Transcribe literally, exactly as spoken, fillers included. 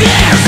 Yeah!